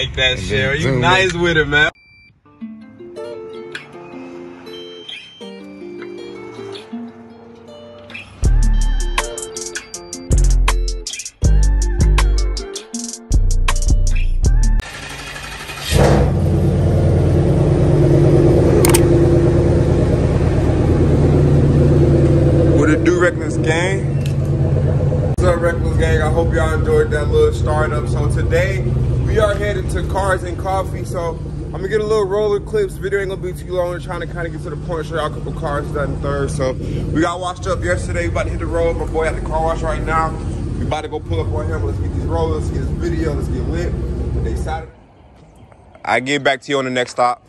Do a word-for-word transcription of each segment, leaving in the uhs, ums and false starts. like that shit. You nice with it, man. Reckless Gang. What's up, Reckless Gang? I hope y'all enjoyed that little startup. So today we are headed to Cars and Coffee. So I'm gonna get a little roller clips. Video ain't gonna be too long. We're trying to kind of get to the point, show y'all a couple cars done third. So we got washed up yesterday. We about to hit the road. My boy at the car wash right now. We about to go pull up on him. Let's get these rollers. Let's get this video. Let's get lit. They excited. I get back to you on the next stop.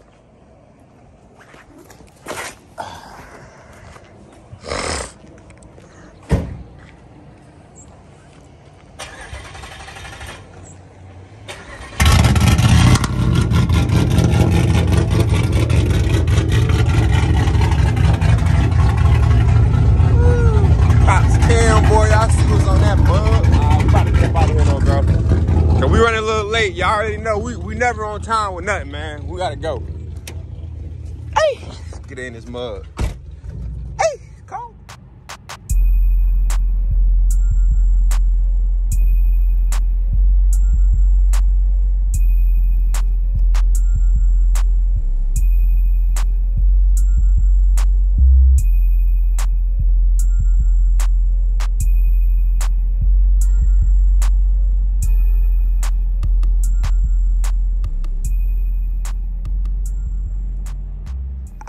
Y'all already know we we never on time with nothing, man. We gotta go. Hey, let's get in this mug. Hey, come.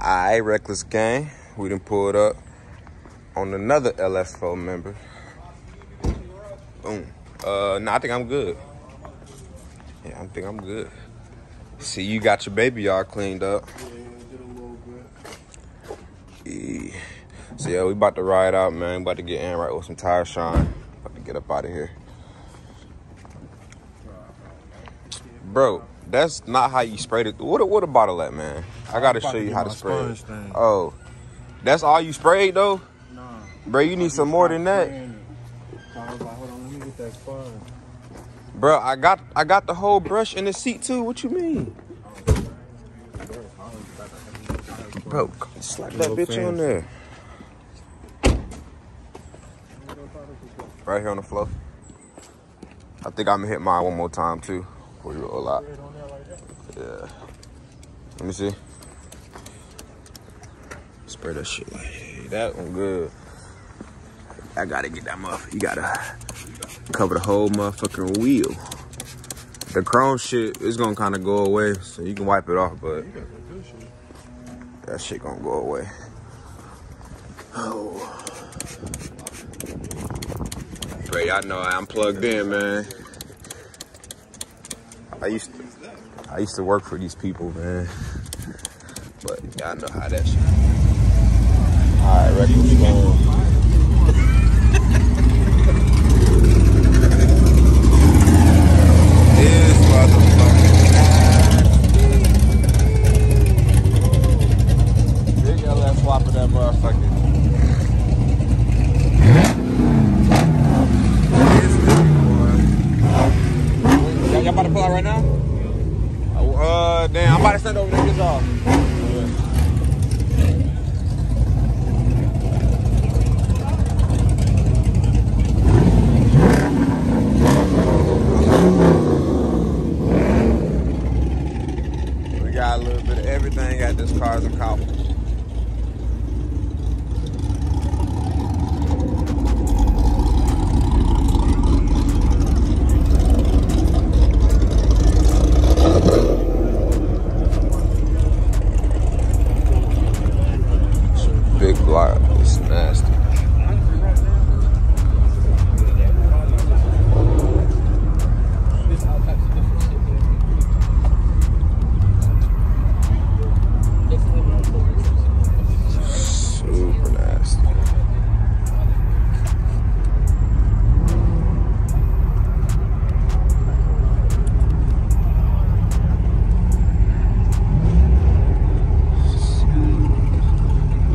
Alright, Reckless Gang, we done pulled up on another L S four member. Boom. Uh, nah, I think I'm good. Yeah, I think I'm good. See, you got your baby all cleaned up. Yeah. So, yeah, we about to ride out, man. About to get in right with some tire shine. About to get up out of here. Bro. That's not how you sprayed it. What a, what a bottle at, man? I gotta show you how to spray it. Oh, that's all you sprayed though? Nah. Bro, you need some more than that. Bro, I got I got the whole brush in the seat too. What you mean? Bro, slap that bitch on there. Right here on the floor. I think I'm gonna hit mine one more time too. Before you roll out. Yeah. Let me see. Spray that shit. That one good. I gotta get that muff. You gotta cover the whole motherfucking wheel. The chrome shit is gonna kind of go away, so you can wipe it off, but that shit gonna go away. Oh. Bro, y'all know I'm plugged in, man. I used to, I used to work for these people, man. But y'all know how that shit. All right, ready? What's going on? This motherfucker. Big L S swap of that motherfucker. This nigga, boy. Y'all about to pull out right now? Uh, damn, I'm about to send over there, get off. We got a little bit of everything at this Cars and Coffee.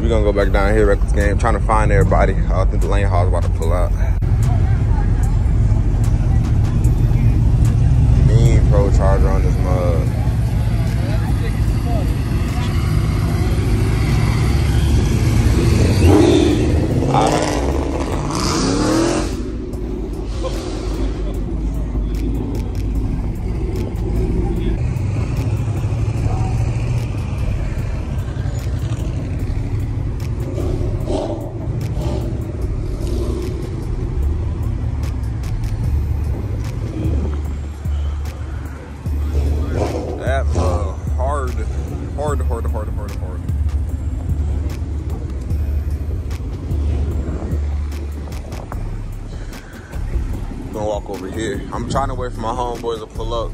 Gonna go back down here, Reckless Game, trying to find everybody. I think the lane hall's about to pull out. Mean pro charger on this. hard, hard, hard, hard, hard. I'm gonna walk over here. I'm trying to wait for my homeboys to pull up.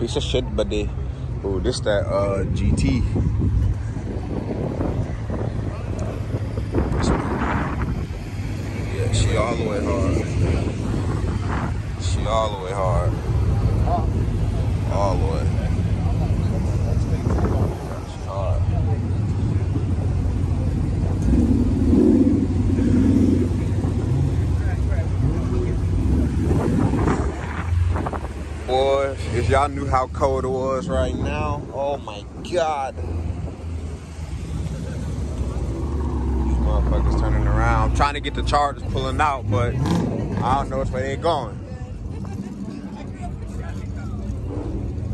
Piece of shit, buddy. Oh, this that uh, G T. Yeah, she all the way hard. She all the way hard. All the way. She hard. Boy, if y'all knew how cold it was right now, oh my god. These motherfuckers turning around. I'm trying to get the chargers pulling out, but I don't know if they ain't going.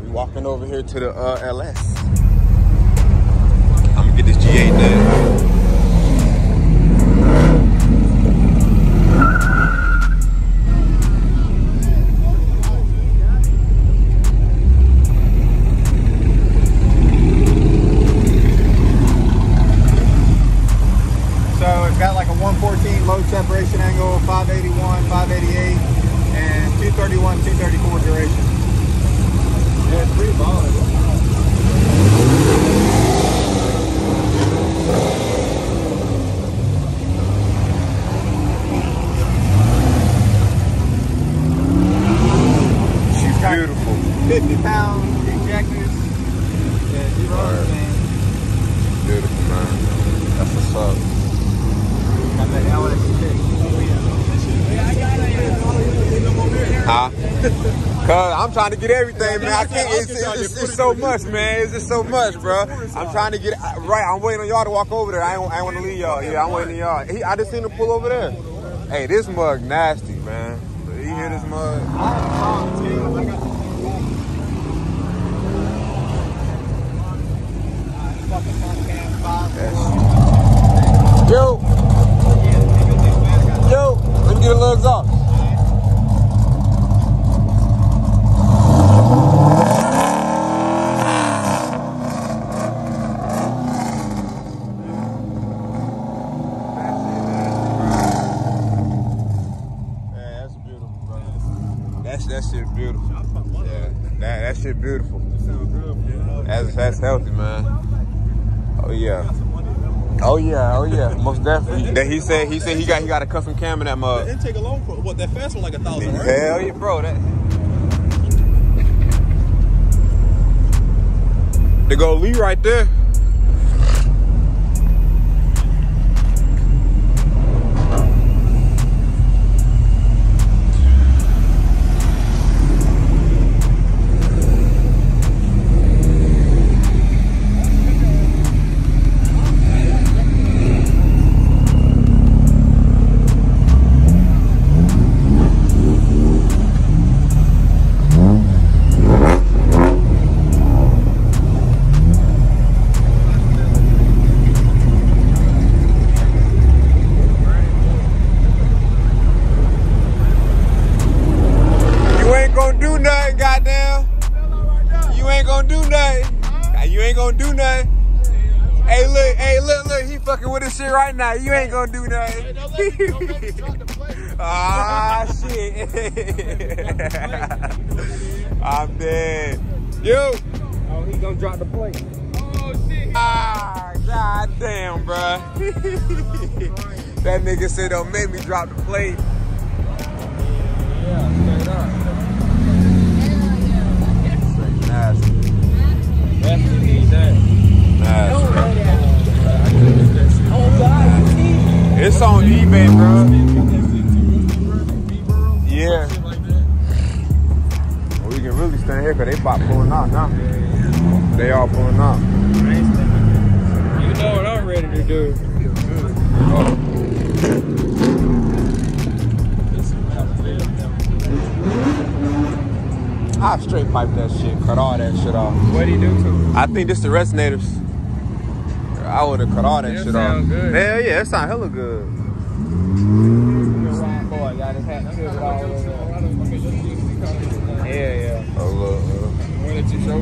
We walking over here to the uh, L S. I'm gonna get this G eight done. Separation angle, five eighty-one, five eighty-eight, and two thirty-one, two thirty-four duration. Yeah, it's pretty volatile. She's got beautiful. fifty pound ejectors. Yeah, zero. Right. Beautiful, man. That's what's up. Huh? Cause I'm trying to get everything, man. I can't. It's, it's, it's, it's so much, man. It's just so much, bro. I'm trying to get right. I'm waiting on y'all to walk over there. I ain't, I ain't want to leave y'all. Yeah, I'm waiting on y'all. He, I just seen him pull over there. Hey, this mug nasty, man. You hear this mug? That's yo. Yo, let me get the lugs off. That shit beautiful. Yeah, that, that shit beautiful. That's, that's healthy, man. Oh yeah. Oh yeah, oh yeah, most definitely. That he said, he said he got he got a custom cam in that mug. The intake alone for what that fast one like a thousand. Hell yeah, bro. That. They go Lee right there. Right now, you ain't gonna do nothing. Ah, shit. I'm dead. You? Oh, he gonna drop the plate. Oh, shit. Ah, god damn, bruh. That nigga said, don't make me drop the plate. Yeah, straight up. Straight nasty. That's what he did. Nasty. It's on eBay, bro. yeah. Like that. Well, we can really stand here because they pop pulling out now. Yeah, yeah. They all pulling out. You know what I'm ready to do. Oh. I straight pipe that shit, cut all that shit off. What do you do to it? I think this the Resonators. I would have cut all that, that shit off. Good. Hell yeah, it sound hella good. Yeah, yeah. Oh, look. When did you show?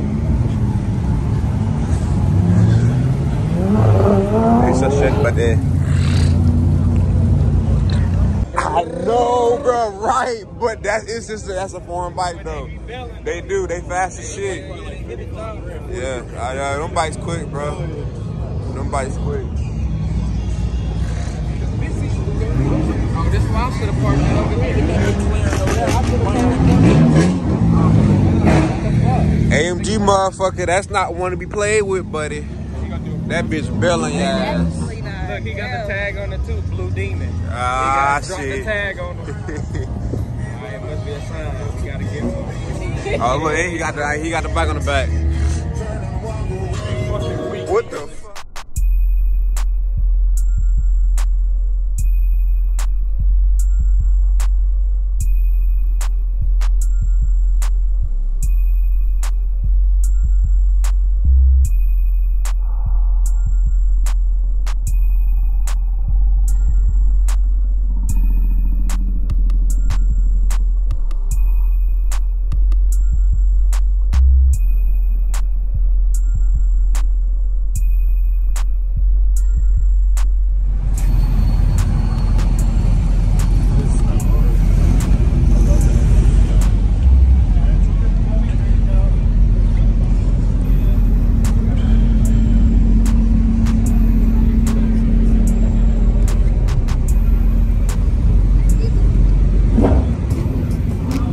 It's a shit, but then. I know, bro, right? But that is just that's a foreign bike though. They do, they fast as shit. Yeah, I know. Them bikes quick, bro. Them bikes quick. Oh, this one should have parked over here. A M G motherfucker, that's not one to be played with, buddy. That bitch belling your ass. Look, he got the tag on it too, Blue Demon. Ah, he got shit. He dropped the tag on it. Alright, it must be a sign. We gotta get him. Oh, look, he got the, he got the bike on the back. What the fuck?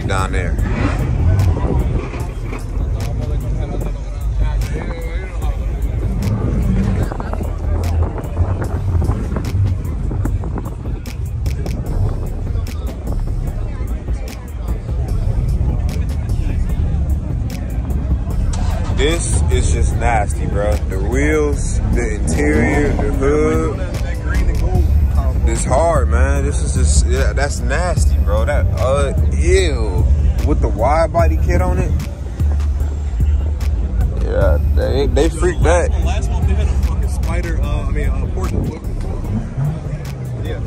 Down there. This is just nasty, bro. The wheels, the interior, the hood. It's hard, man. This is just yeah, that's nasty, bro. That uh ew. With the wide body kit on it, yeah, they they freaked that. The last one they had a fucking spider. Uh, I mean, a portal. Yeah.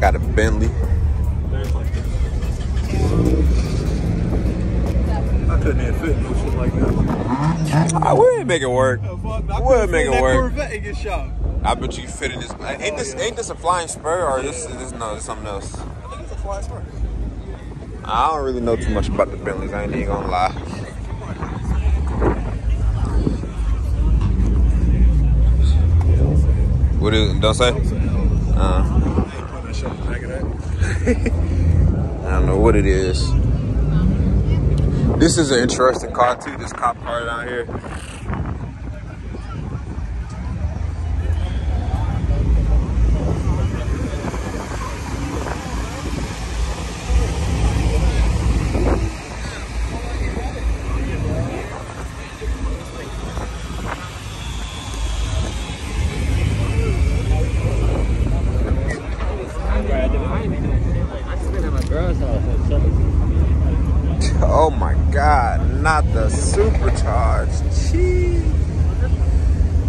Got a Bentley. I couldn't have fit no shit like that. I wouldn't make it work. I wouldn't make it work. I bet you fit in this. Ain't this ain't this a flying spur or this is this no? This something else. I think it's a flying spur. I don't really know too much about the Bentleys, I ain't even gonna lie. What is it? Don't say? Uh, I don't know what it is. This is an interesting car too, this cop car down here. Oh my God, not the supercharged. Jeez.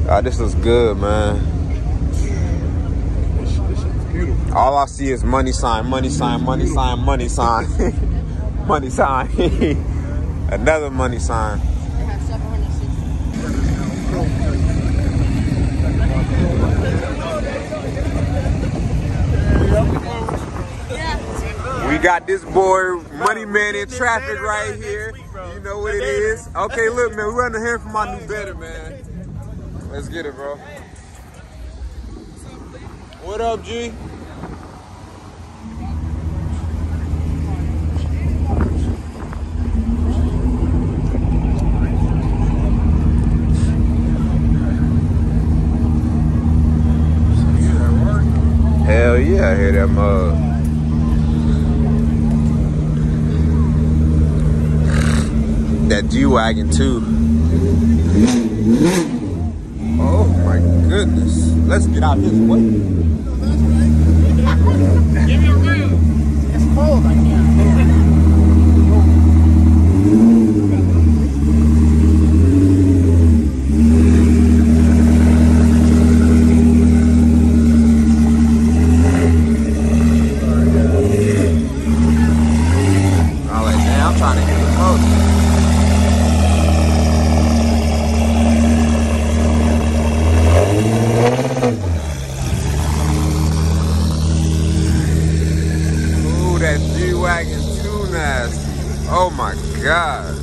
God, this looks good, man. This, this is beautiful. All I see is money sign, money sign, money sign, money sign. Money sign. Another money sign. We got this boy Money Man in traffic right here. You know what it is. Okay, look, man, we're under here for my new better, man. Let's get it, bro. What up, G? Hell yeah, I hear that mug. G-Wagon too. Oh my goodness. Let's get out this way. Give me a reel. It's cold, I can't. Oh my God.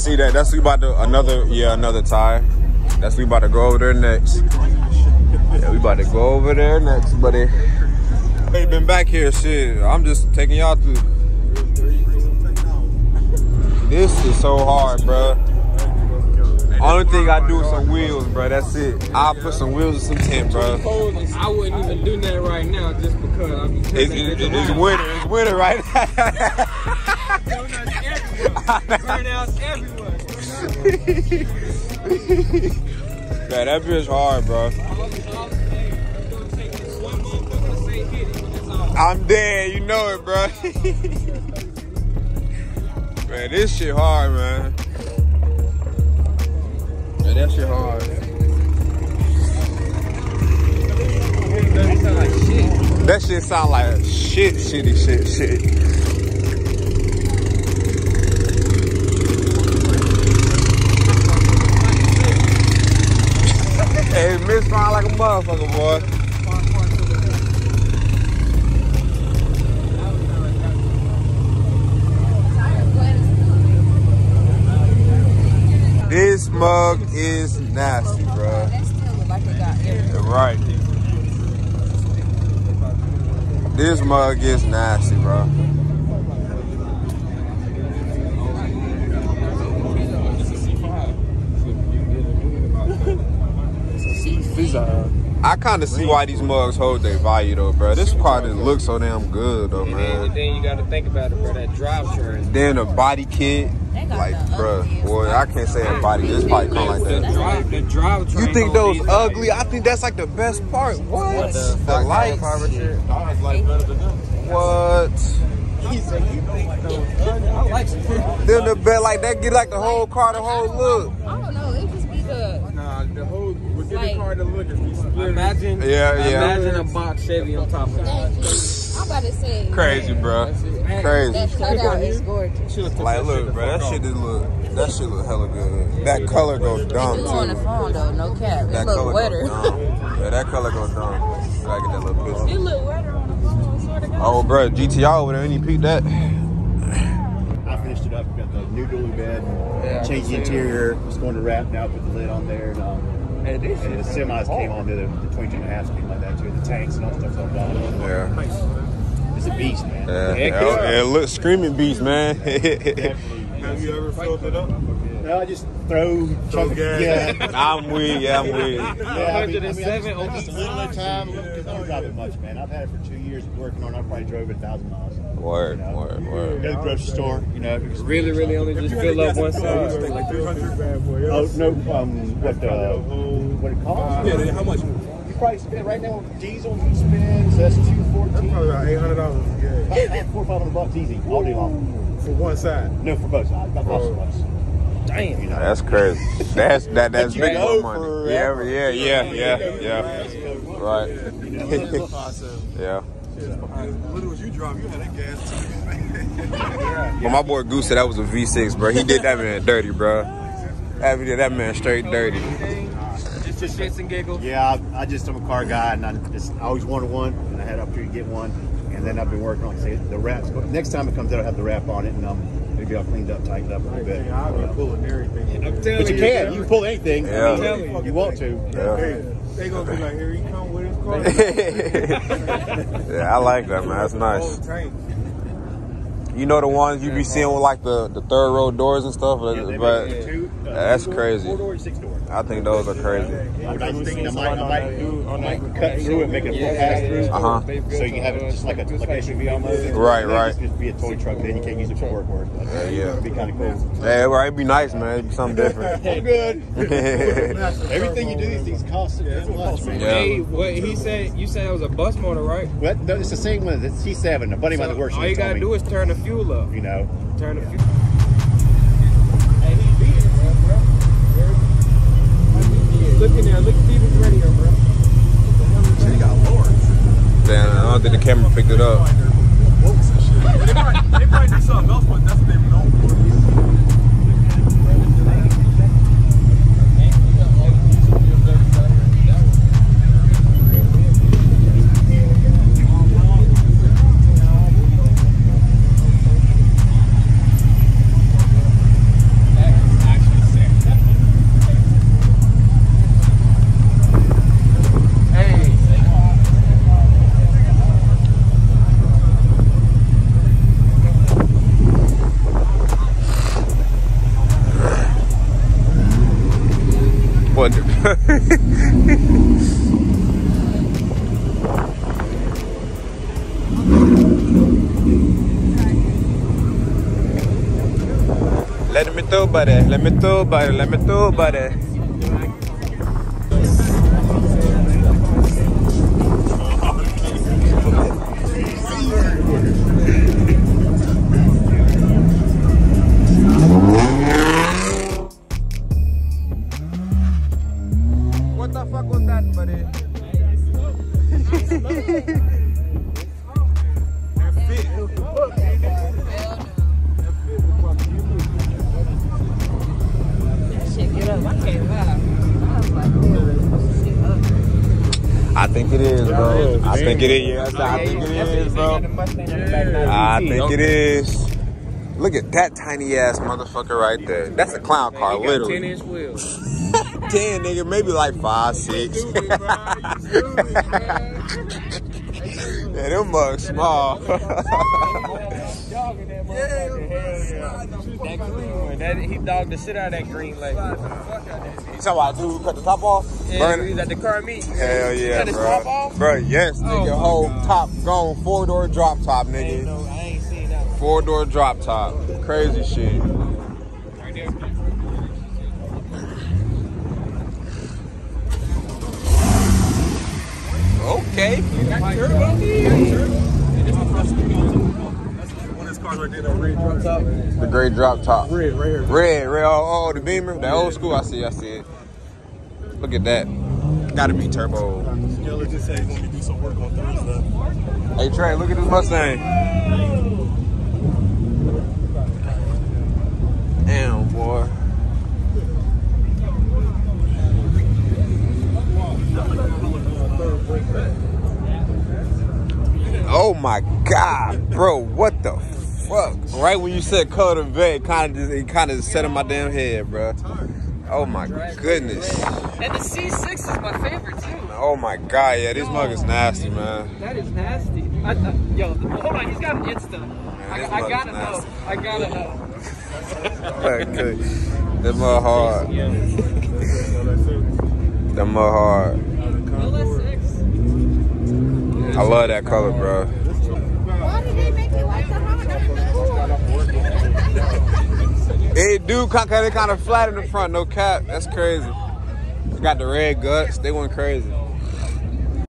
See that? That's we about to another yeah another tire. That's we about to go over there next. Yeah, we about to go over there next, buddy. Hey, been back here, shit. I'm just taking y'all through. This is so hard, bro. Only thing I do is some wheels, bro. That's it. I'll put some wheels and some tent, bro. I wouldn't even do that right now just because I'm. It's, it's, it's winter. It's winter right now. Burnouts everywhere. Yeah, that bitch hard, bro. I'm dead, you know it, bro. Man, this shit hard, man. Man, that shit hard. That shit sound like shit, shitty shit, shit. Hey, Miss Fine like a motherfucker, boy. This mug is nasty, bro. Right. This mug is nasty, bro. I kind of see why these mugs hold their value though, bro. This car didn't look so damn good though, man. And then you gotta think about it, bro. That drive train. Then a body kit, like, bro. Boy, I can't say a body. This probably come like that. The drive train. You think those ugly? I think that's like the best part. What? The lights. What? Then the bed like that get like the whole car, the whole look. I don't know. It just be the. Nah, the whole. Like, imagine, yeah, yeah. Imagine a box Chevy on top of that. I'm about to say, crazy, man. Bro. Man, crazy. That cutout is gorgeous. Like, look, bro, that shit just look, that shit look hella good. That color goes dumb too. On the phone though, no cap. It look wetter. Yeah, that color goes dumb. I get that little pistol. It look wetter on the phone, sort of. Oh, bro, G T R over there, and you peep that. I finished it up. Got the new dually bed. Yeah, changed the interior. It. It's going to wrap now. Put the lid on there. And, um, And, and the semis came on to the, the twenty-two and a half came like that too. The tanks and all stuff on bottom. Yeah. It's a beast, man. Yeah. Yeah, it looks screaming beast, man. Have you ever filled it up? No, I just throw chunks. Yeah. I'm weird. Yeah, I'm weird. one oh seven over just a little at a time. I don't drive it much, man. I've had it for two years working on it. I probably drove it a thousand miles. Word, you know, word, word. Go to the grocery store, you know. Really, really only just fill up one side. Oh, no, um, what the, uh, what it costs? Yeah, then how much? You probably spend, right now, diesel, you spend, so that's two fourteen. That's probably about eight hundred dollars, yeah. About four or five hundred bucks easy, all day long. For one side? No, for both sides, about both sides. Damn. You know. That's crazy. That's, that, that's big money. Yeah, yeah, yeah, yeah, yeah. Right. Yeah. What was you driving? You had that gas tank. Well, my boy Goose said that was a V six, bro. He did that man dirty, bro. That did that man straight dirty. Just your shits and giggles. Yeah, I, I just am a car guy, and I just I always wanted one, and I had an opportunity to get one. and then I'll be working on, like, say, the wraps. But next time it comes out, I'll have the wrap on it, and um, maybe I'll clean it up, tighten it up a little bit. I would pull it everything. But you, you can. Everything. You can pull anything. Yeah. I mean, yeah. If you, you want to. Yeah. Hey, they gonna be like, here he come with his car. Yeah, I like that, man. That's nice. You know the ones you be seeing with like the, the third row doors and stuff, yeah, but two, uh, that's door, crazy. Four door, six door. I think those are crazy. I was thinking I might, I might, do, I might cut through and make a full pass through, uh-huh. so you can have it just like a like S U V almost. Right, right. Just be a toy truck, then you can't use it for work work. Like, yeah, yeah. It'd be kind of cool. Yeah, right. It'd be nice, man. It'd be something different. I'm good. Everything you do these things costs yeah, much, man. Yeah. Hey, what he said? You said it was a bus motor, right? What? No, it's the same one. It's T seven. A buddy of mine that works. All you gotta do is turn the fuel. You know, turn a few. Hey, he beat it, bro, bro. He look in there, look at Steven's radio, bro. She got lower. Damn, I don't think the camera picked it up. They probably, they probably do something else, but that's what they were known Let me through, buddy. Let me through, buddy. Let me through, buddy. I think it is, bro. I think it is. Yes, I think it is, bro. I think it is. Look at that tiny ass motherfucker right there. That's a clown car, literally. ten inch wheels. ten, nigga. Maybe like five, six. Yeah, them mugs small. Yeah, that green one. That, he dogged the shit out of that green leg. You talking about dude who cut the top off? Yeah, he was at the car meet. Hell yeah, cut his top off? Bro, yes, nigga. Oh, whole God. Top gone. Four-door drop top, nigga. I ain't, no, I ain't seen that one. Four-door drop top. Crazy shit. Right there. Okay. Got turbo. Got turbo. Right there, red drop top. The gray drop top. Red, right here. Red, red. Oh, oh, the Beamer. That old school. I see, I see it. Look at that. Gotta be turbo. Yo, let's just say he's going to do some work on Thursday. Hey, Trey, look at this Mustang. Damn, boy. Oh, my God, bro. What the fuck? Fuck. Right when you said color vet, kind of it kind of set in my damn head, bro. Oh my goodness. And the C six is my favorite too. Oh my God, yeah, this oh, mug is nasty, man. That is nasty. I, uh, yo, hold on, he's got an Insta. I, I gotta know. I gotta know. That mug hard. That mug hard. L S X. I love that color, bro. It do kind of, they kind of flat in the front, no cap. That's crazy. They got the red guts. They went crazy.